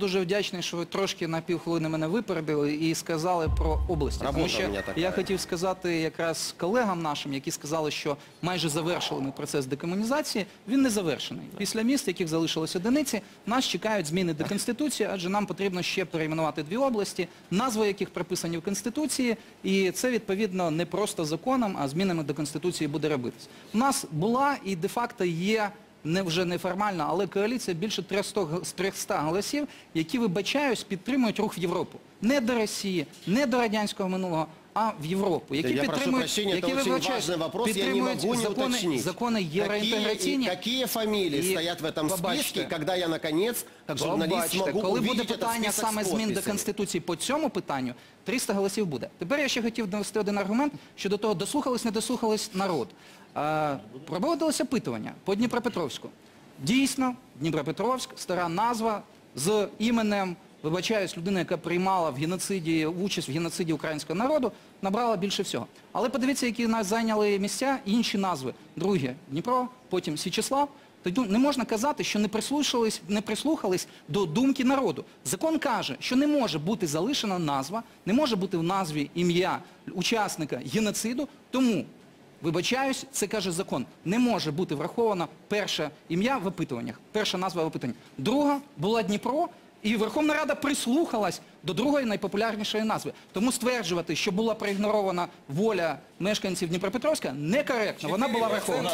Дуже вдячний, що ви трошки на півхвилини мене випередили і сказали про області. Тому що я хотів сказати якраз колегам нашим, які сказали, що майже завершили процес декомунізації, він не завершений. Після міст, яких залишилось одиниці, нас чекають зміни до Конституції, адже нам потрібно ще перейменувати дві області, назви яких прописані в Конституції, і це відповідно не просто законом, а змінами до Конституції буде робитись. У нас була і де-факто є... вже неформально, але коаліція більше 300 голосів, які, вибачаюсь, підтримують рух в Європу. Не до Росії, не до радянського минулого, а в Європу. Які підтримують закони євроінтеграційні. Які фамілії стоять в цьому списку, коли я, нарешті, як журналіст, можу побачити цей список з підписами? Коли буде питання саме змін до Конституції по цьому питанню, 300 голосів буде. Тепер я ще хотів довести один аргумент, що до того дослухались, не дослухались народ. Проводилось опитування по Дніпропетровську. Дійсно, Дніпропетровськ, стара назва з іменем, вибачаюсь, людина, яка приймала участь в геноциді українського народу, набрала більше всього. Але подивіться, які нас зайняли місця інші назви. Друге – Дніпро, потім Січеслав. Тобто не можна казати, що не прислухались до думки народу. Закон каже, що не може бути залишена назва, не може бути в назві ім'я учасника геноциду, тому... Вибачаюсь, це каже закон. Не може бути враховано перше ім'я в опитуваннях, перша назва в опитуваннях. Друга була Дніпро, і Верховна Рада прислухалась до другої найпопулярнішої назви. Тому стверджувати, що була проігнорована воля мешканців Дніпропетровська, некоректно. Вона була врахована.